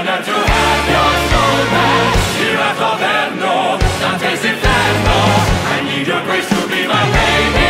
honor to have your soul back. Here at Governo, Dante's Inferno, I need your grace to be my baby.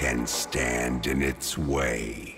can stand in its way.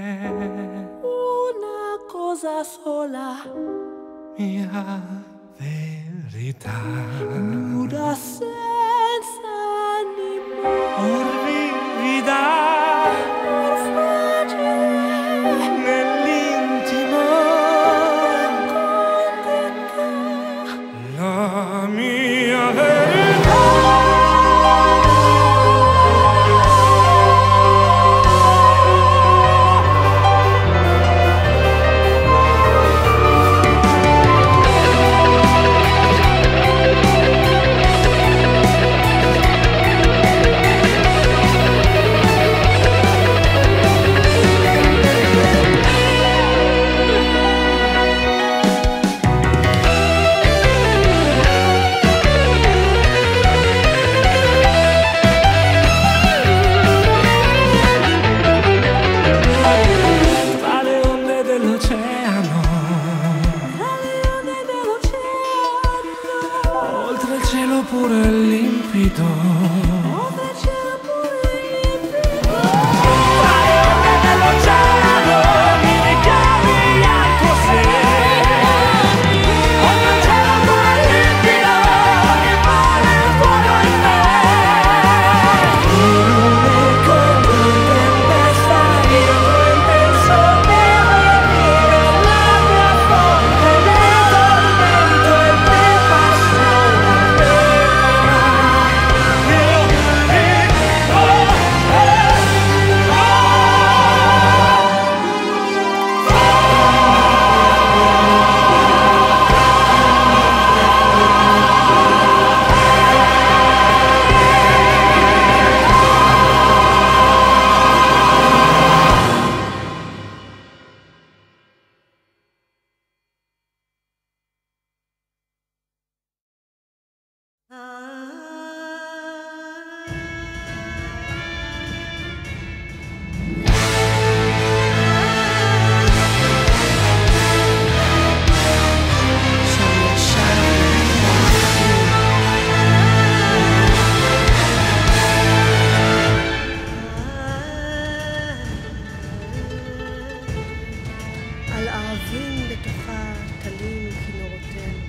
una cosa sola, mia verità, nuda senza animo, orvivida, fragile, nell'intimo, racconta la mia verità. Cielo pure limpido, oltre il cielo pure limpido, tra le onde dell'oceano mi richiami a tuo sé. Oltre il cielo pure limpido rimane il fuoco in me. In un'eco di tempesta io penso devo aprire la mia fonte del tormento e del passato. העבים בתוכה תלים כינורותיהם.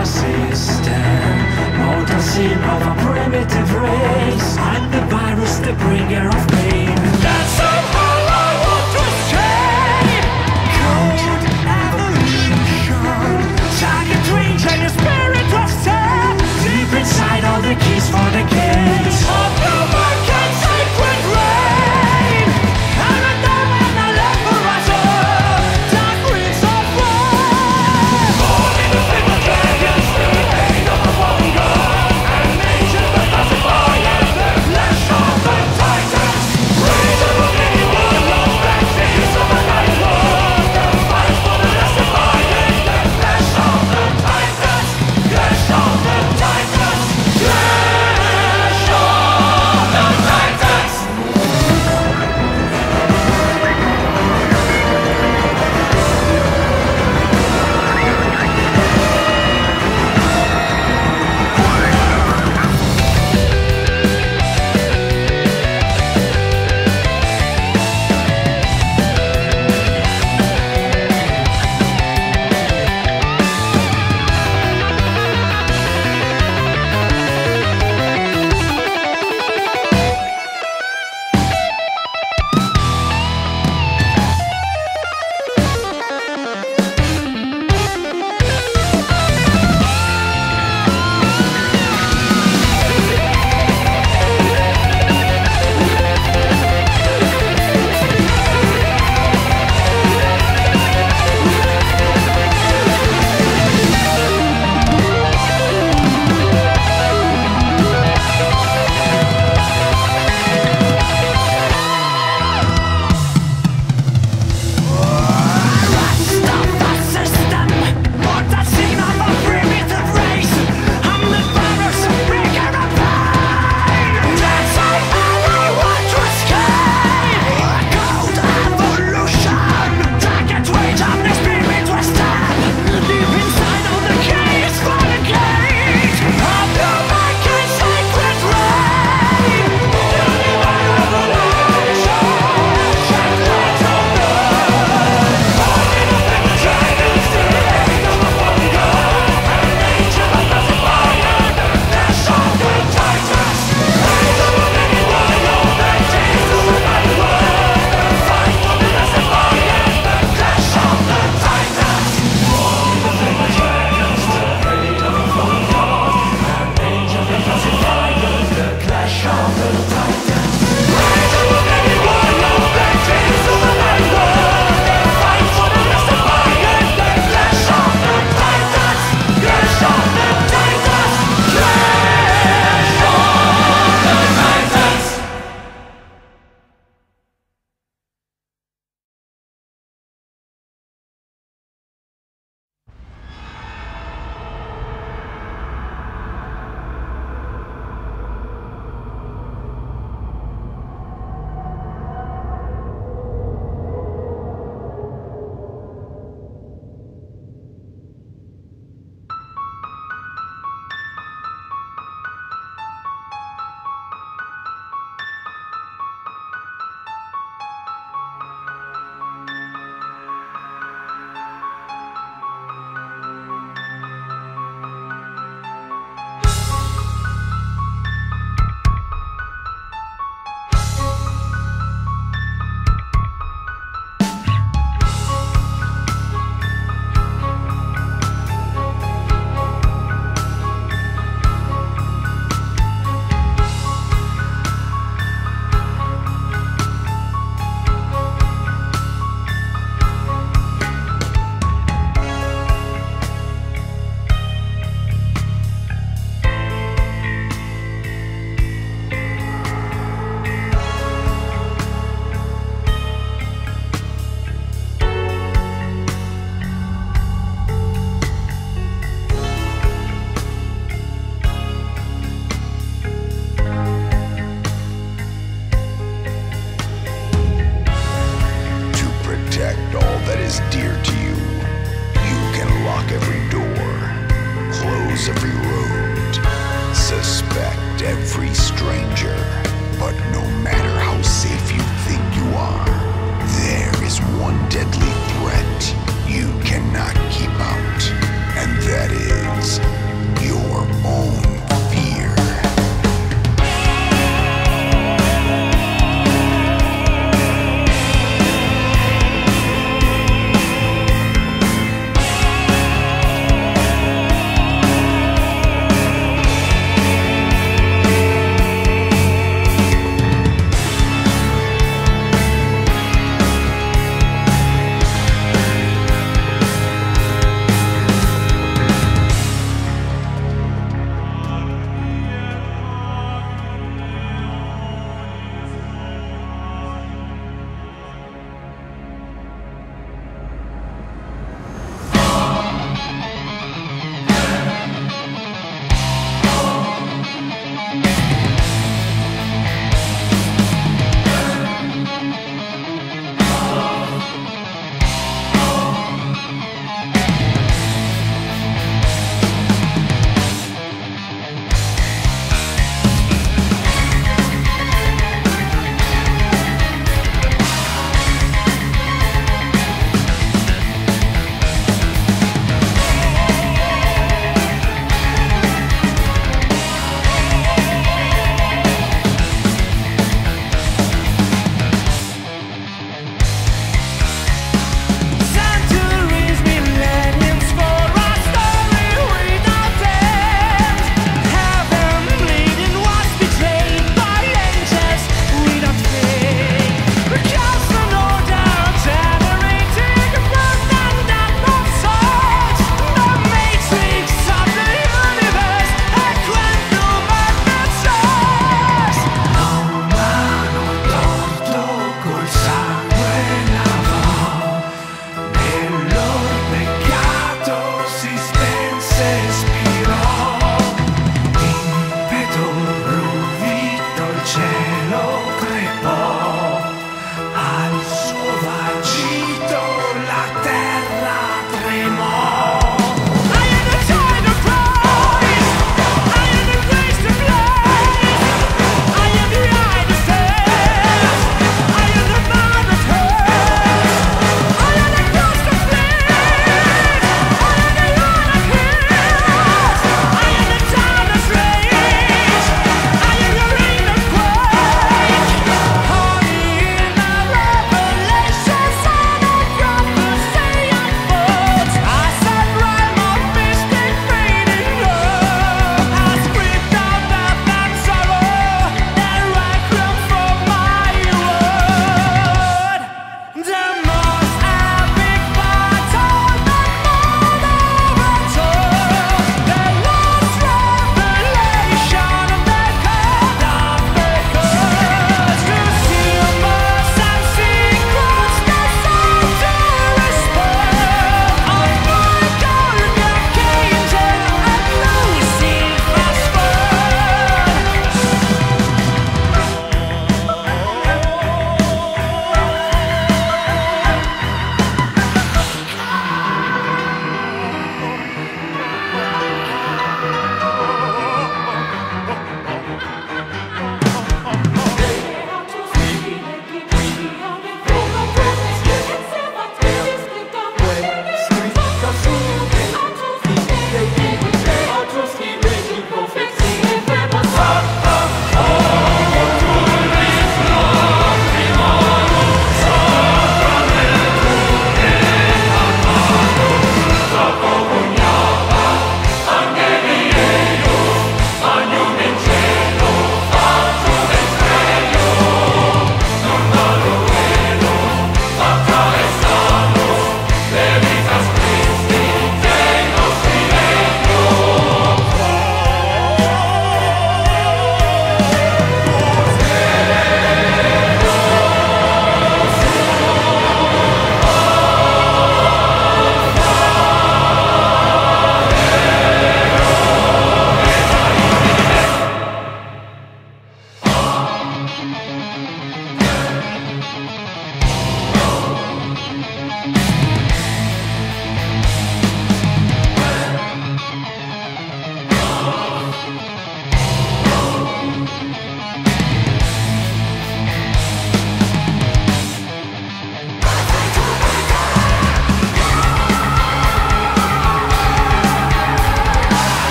System.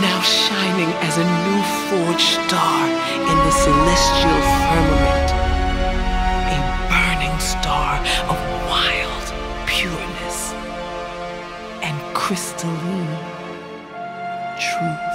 Now shining as a new forged star in the celestial firmament, a burning star of wild pureness and crystalline truth.